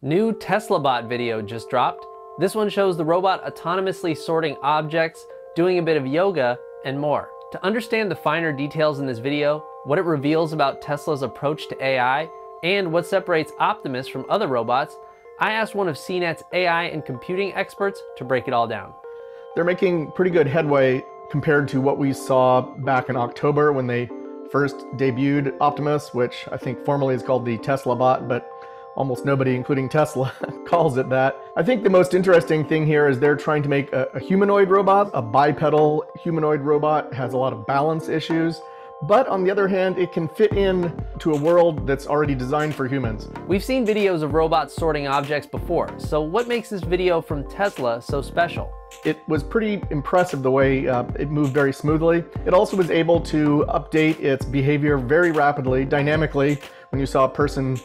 New TeslaBot video just dropped. This one shows the robot autonomously sorting objects, doing a bit of yoga, and more. To understand the finer details in this video, what it reveals about Tesla's approach to AI, and what separates Optimus from other robots, I asked one of CNET's AI and computing experts to break it all down. They're making pretty good headway compared to what we saw back in October when they first debuted Optimus, which I think formerly is called the TeslaBot, but almost nobody, including Tesla, calls it that. I think the most interesting thing here is they're trying to make a humanoid robot. A bipedal humanoid robot has a lot of balance issues, but on the other hand, it can fit in to a world that's already designed for humans. We've seen videos of robots sorting objects before, so what makes this video from Tesla so special? It was pretty impressive the way it moved very smoothly. It also was able to update its behavior very rapidly, dynamically. When you saw a person,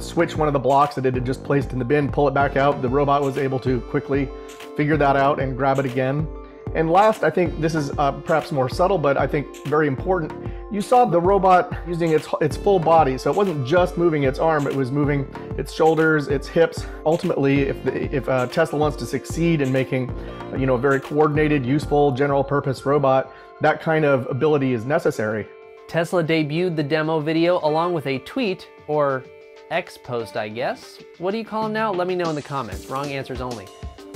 switch one of the blocks that it had just placed in the bin, pull it back out, the robot was able to quickly figure that out and grab it again. And last, I think this is perhaps more subtle, but I think very important. You saw the robot using its full body, so it wasn't just moving its arm, it was moving its shoulders, its hips. Ultimately, if Tesla wants to succeed in making a very coordinated, useful, general-purpose robot, that kind of ability is necessary. Tesla debuted the demo video along with a tweet, or X post, I guess. What do you call them now? Let me know in the comments, wrong answers only.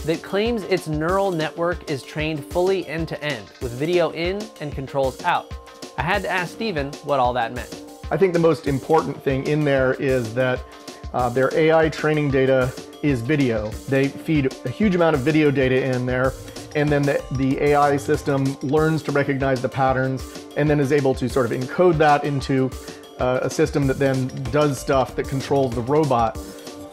That claims its neural network is trained fully end-to-end, with video in and controls out. I had to ask Steven what all that meant. I think the most important thing in there is that their AI training data is video. They feed a huge amount of video data in there, and then the AI system learns to recognize the patterns, and then is able to sort of encode that into a system that then does stuff that controls the robot.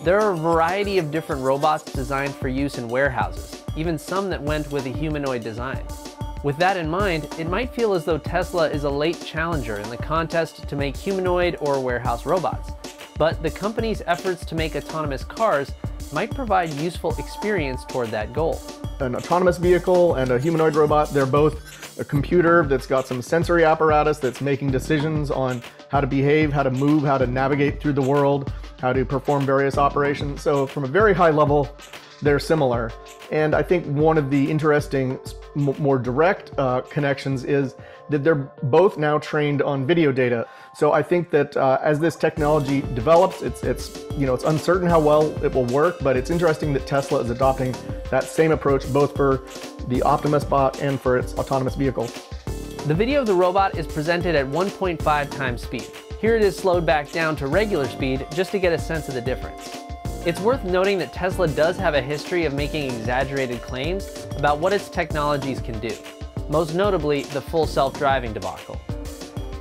There are a variety of different robots designed for use in warehouses, even some that went with a humanoid design. With that in mind, it might feel as though Tesla is a late challenger in the contest to make humanoid or warehouse robots, but the company's efforts to make autonomous cars might provide useful experience toward that goal. An autonomous vehicle and a humanoid robot, they're both a computer that's got some sensory apparatus that's making decisions on how to behave, how to move, how to navigate through the world, how to perform various operations. So from a very high level, they're similar. And I think one of the interesting, more direct connections is that they're both now trained on video data. So I think that as this technology develops, it's uncertain how well it will work, but it's interesting that Tesla is adopting that same approach both for the Optimus bot and for its autonomous vehicle. The video of the robot is presented at 1.5 times speed. Here it is slowed back down to regular speed just to get a sense of the difference. It's worth noting that Tesla does have a history of making exaggerated claims about what its technologies can do, most notably the full self-driving debacle.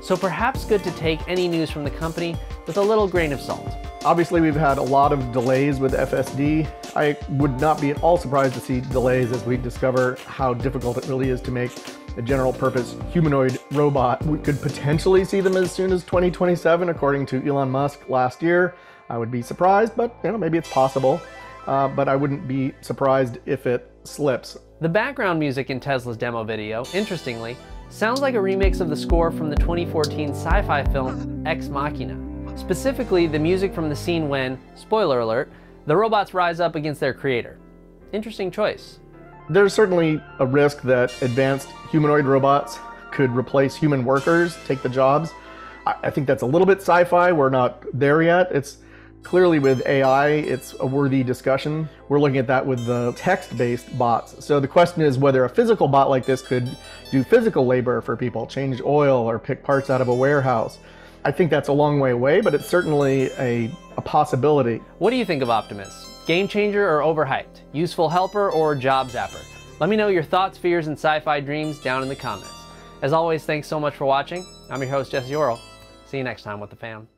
So perhaps good to take any news from the company with a little grain of salt. Obviously, we've had a lot of delays with FSD. I would not be at all surprised to see delays as we discover how difficult it really is to make a general-purpose humanoid robot. We could potentially see them as soon as 2027, according to Elon Musk last year. I would be surprised, but maybe it's possible. But I wouldn't be surprised if it slips. The background music in Tesla's demo video, interestingly, sounds like a remix of the score from the 2014 sci-fi film Ex Machina. Specifically, the music from the scene when, spoiler alert, the robots rise up against their creator. Interesting choice. There's certainly a risk that advanced humanoid robots could replace human workers, take the jobs. I think that's a little bit sci-fi. We're not there yet. It's clearly with AI, it's a worthy discussion. We're looking at that with the text-based bots. So the question is whether a physical bot like this could do physical labor for people, change oil or pick parts out of a warehouse. I think that's a long way away, but it's certainly a possibility. What do you think of Optimus? Game changer or overhyped? Useful helper or job zapper? Let me know your thoughts, fears, and sci-fi dreams down in the comments. As always, thanks so much for watching. I'm your host, Jessie Orr. See you next time with the fam.